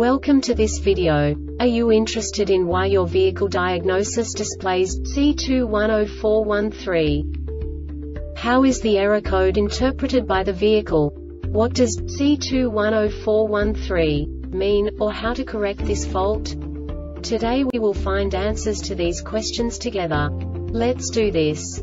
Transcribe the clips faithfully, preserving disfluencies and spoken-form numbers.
Welcome to this video. Are you interested in why your vehicle diagnosis displays C two one zero four one three? How is the error code interpreted by the vehicle? What does C two one zero four one three mean, or how to correct this fault? Today we will find answers to these questions together. Let's do this.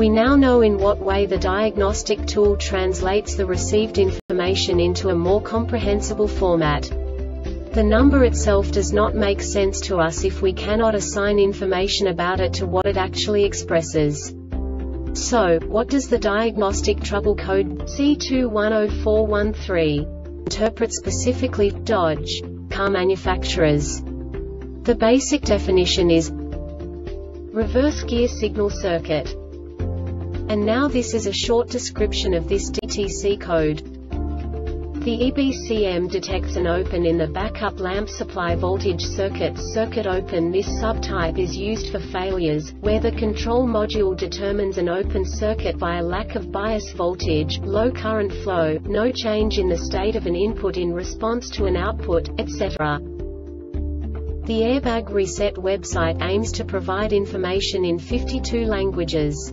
We now know in what way the diagnostic tool translates the received information into a more comprehensible format. The number itself does not make sense to us if we cannot assign information about it to what it actually expresses. So, what does the diagnostic trouble code C two one zero four one three interpret specifically, Dodge car manufacturers? The basic definition is reverse gear signal circuit. And now this is a short description of this D T C code. The E B C M detects an open in the backup lamp supply voltage circuit. Circuit open. This subtype is used for failures where the control module determines an open circuit by a lack of bias voltage, low current flow, no change in the state of an input in response to an output, et cetera. The Airbag Reset website aims to provide information in fifty-two languages.